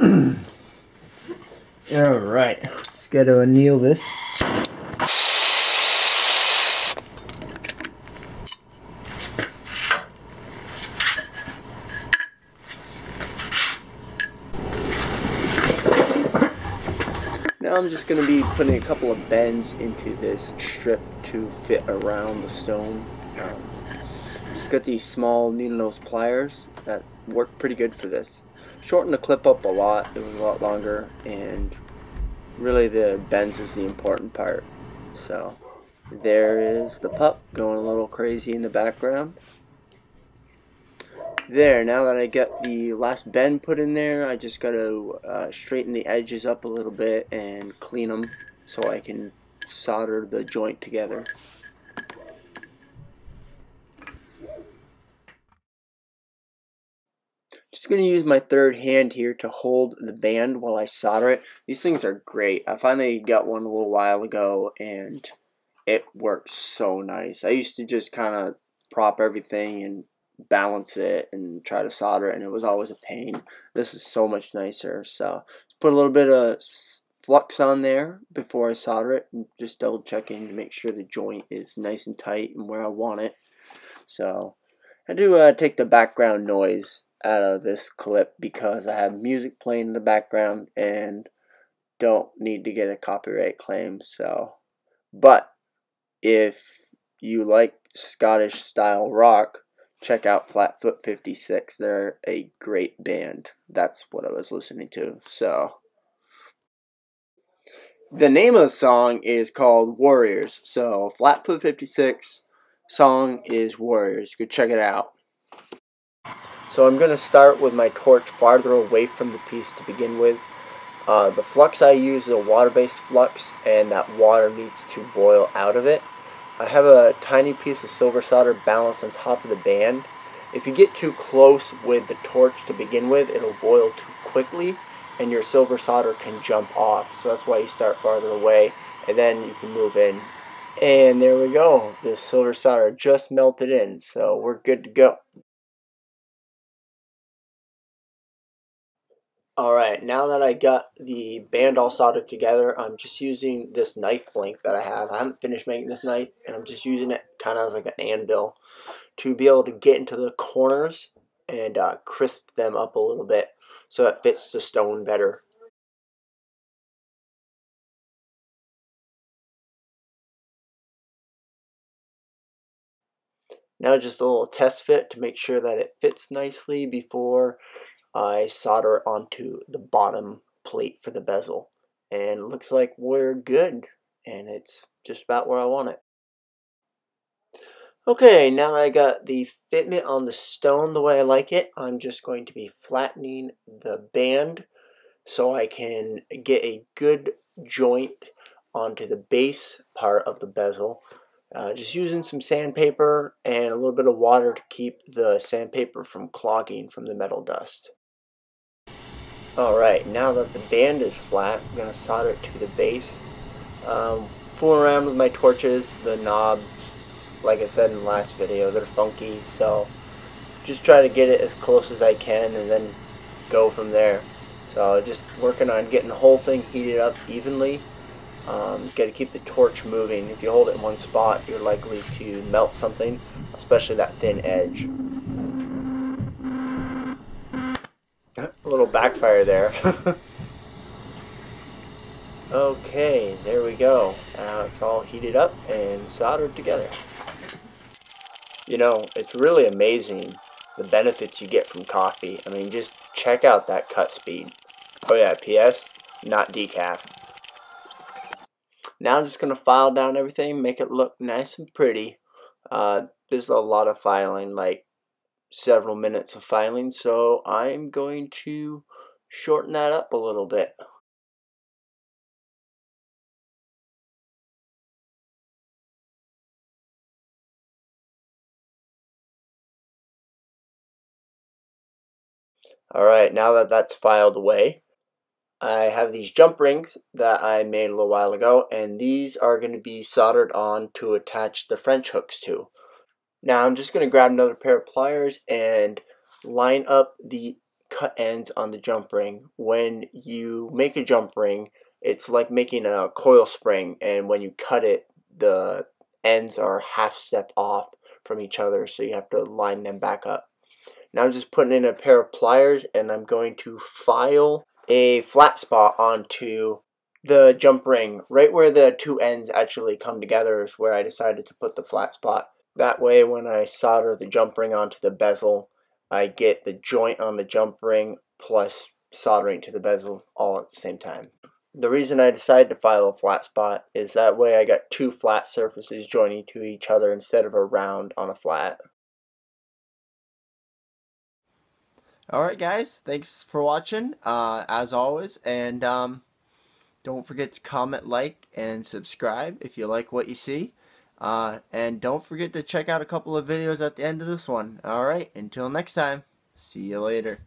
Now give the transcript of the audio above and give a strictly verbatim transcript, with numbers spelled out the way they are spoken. Alright, let's go to anneal this. Now I'm just going to be putting a couple of bends into this strip to fit around the stone. Um, just got these small needle nose pliers that work pretty good for this. Shortened the clip up a lot, it was a lot longer, and really the bends is the important part. So there is the pup going a little crazy in the background. There, now that I got the last bend put in there, I just got to uh, straighten the edges up a little bit and clean them so I can solder the joint together. Just going to use my third hand here to hold the band while I solder it. These things are great. I finally got one a little while ago and it works so nice. I used to just kind of prop everything and balance it and try to solder it, and it was always a pain. This is so much nicer. So just put a little bit of flux on there before I solder it and just double checking to make sure the joint is nice and tight and where I want it. So I do uh, take the background noise out of this clip because I have music playing in the background and don't need to get a copyright claim. So, but if you like Scottish style rock, check out Flatfoot fifty-six. They're a great band. That's what I was listening to. So the name of the song is called Warriors. So Flatfoot fifty-six song is Warriors. You could check it out. So I'm going to start with my torch farther away from the piece to begin with. Uh, the flux I use is a water-based flux, and that water needs to boil out of it. I have a tiny piece of silver solder balanced on top of the band. If you get too close with the torch to begin with, it'll boil too quickly, and your silver solder can jump off. So that's why you start farther away, and then you can move in. And there we go. The silver solder just melted in, so we're good to go. Alright, now that I got the band all soldered together, I'm just using this knife blank that I have. I haven't finished making this knife, and I'm just using it kind of as like an anvil to be able to get into the corners and uh, crisp them up a little bit so it fits the stone better. Now just a little test fit to make sure that it fits nicely before I solder onto the bottom plate for the bezel, and it looks like we're good, and it's just about where I want it. Okay, now that I got the fitment on the stone the way I like it, I'm just going to be flattening the band so I can get a good joint onto the base part of the bezel. Uh, just using some sandpaper and a little bit of water to keep the sandpaper from clogging from the metal dust. Alright, now that the band is flat, I'm going to solder it to the base. Um, fooling around with my torches, the knobs, like I said in the last video, they're funky, so just try to get it as close as I can and then go from there. So just working on getting the whole thing heated up evenly. Um, you got to keep the torch moving. If you hold it in one spot, you're likely to melt something, especially that thin edge. A little backfire there. Okay, there we go. Now it's all heated up and soldered together. You know, it's really amazing the benefits you get from coffee. I mean, just check out that cut speed. Oh yeah, P S, not decaf. Now I'm just going to file down everything, make it look nice and pretty. Uh, there's a lot of filing, like several minutes of filing, so I'm going to shorten that up a little bit. Alright, now that that's filed away, I have these jump rings that I made a little while ago, and these are going to be soldered on to attach the French hooks to. Now I'm just going to grab another pair of pliers and line up the cut ends on the jump ring. When you make a jump ring, it's like making a coil spring, and when you cut it, the ends are half step off from each other, so you have to line them back up. Now I'm just putting in a pair of pliers, and I'm going to file a flat spot onto the jump ring. Right where the two ends actually come together is where I decided to put the flat spot. That way, when I solder the jump ring onto the bezel, I get the joint on the jump ring plus soldering to the bezel all at the same time. The reason I decided to file a flat spot is that way I got two flat surfaces joining to each other instead of a round on a flat. Alright guys, thanks for watching, uh, as always, and um, don't forget to comment, like, and subscribe if you like what you see. Uh, and don't forget to check out a couple of videos at the end of this one. Alright, until next time, see you later.